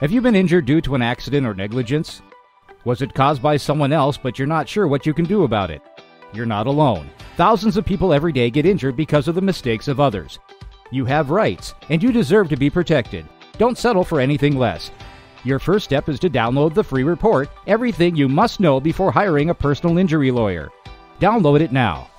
Have you been injured due to an accident or negligence? Was it caused by someone else, but you're not sure what you can do about it? You're not alone. Thousands of people every day get injured because of the mistakes of others. You have rights, and you deserve to be protected. Don't settle for anything less. Your first step is to download the free report, Everything You Must Know Before Hiring a Personal Injury Lawyer. Download it now.